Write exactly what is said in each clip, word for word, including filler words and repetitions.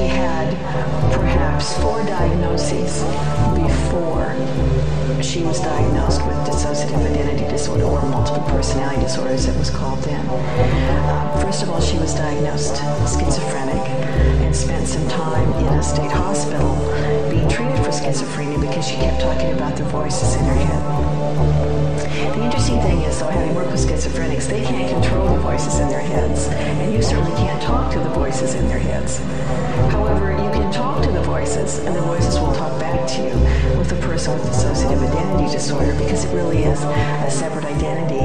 she had perhaps four diagnoses before she was diagnosed with dissociative identity disorder, or multiple personality disorder as it was called then. Uh, first of all, she was diagnosed schizophrenic and spent some time in a state hospital being treated for schizophrenia because she kept talking about the voices in her head. The interesting thing is, though, having worked with schizophrenics, they can't control the voices in their heads, and you certainly can't talk to the voices in their heads. However, you can talk to the voices, and the voices will talk back to you with a person with dissociative identity disorder, because it really is a separate identity,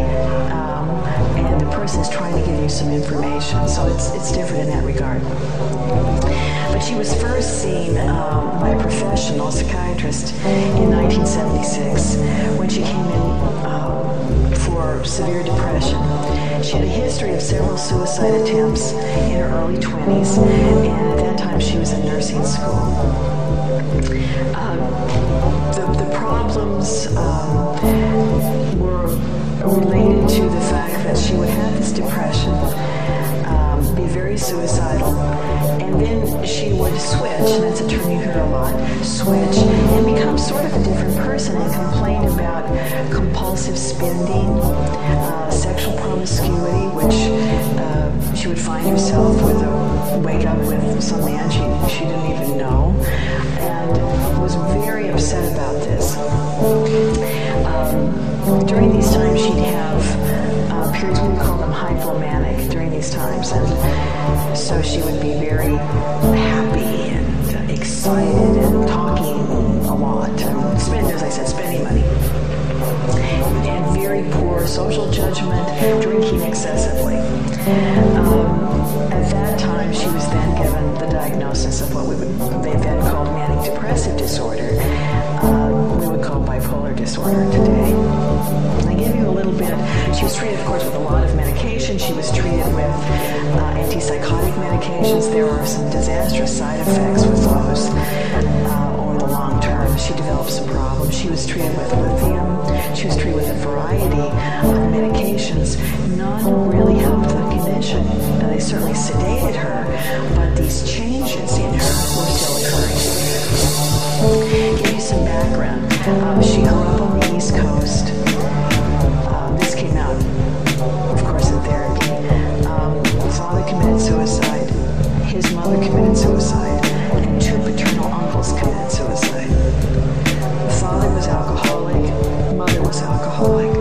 um, and the person's trying to give you some information, so it's, it's different in that regard. But she was first seen um, by a professional psychiatrist in nineteen seventy-six when she came in um, for severe depression. She had a history of several suicide attempts in her early twenties, and at that time she was in nursing school. Um, the, the problems um, were related to the fact that she would have this depression, um, be very suicidal, and then she would switch, and that's a term you hear a lot, switch, and become sort of a different person and complain about compulsive spending, uh, sexual promiscuity, which uh, she would find herself with a wake up with some man she, she didn't even know, and was very upset about this. Um, during these times she'd have uh, periods, we call them hypomanic during these times, and so she would be very happy and excited and talking a lot, and spend, as I said, spending money. And very poor social judgment, drinking excessively. Um, at that time, she was then given the diagnosis of what we would, they then called manic depressive disorder. Um, we would call bipolar disorder today. And I give you a little bit. She was treated, of course, with a lot of medication. She was treated with uh, antipsychotic medications. There were some disastrous side effects with those. Um, long term, she developed some problems. She was treated with lithium. She was treated with a variety of medications. None really helped the condition. Now, they certainly sedated her, but these changes in her were still occurring. Give you some background. Um, she grew up on the East Coast. Um, this came out, of course, in therapy. Um, his father committed suicide. His mother committed suicide. And two paternal uncles committed suicide. Father was alcoholic, mother was alcoholic.